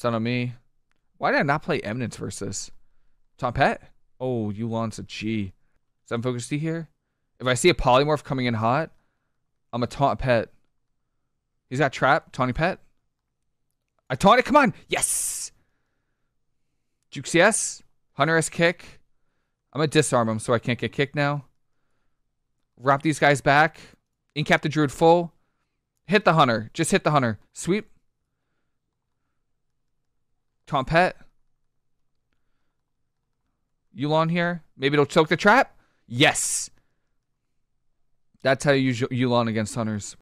Son of me. Why did I not play Eminence versus Tom Pet? Oh, Yulon's a G. Seven focus D here. If I see a polymorph coming in hot, I'm a taunt Pet. He's got trap, taunting Pet. I taunt it, come on! Yes! Juke CS. Hunter has kick. I'm gonna disarm him so I can't get kicked now. Wrap these guys back. Incap the Druid full. Hit the Hunter. Just hit the Hunter. Sweep. Taunt Pet. Yulon here. Maybe it'll choke the trap. Yes. That's how you use Yulon against Hunters.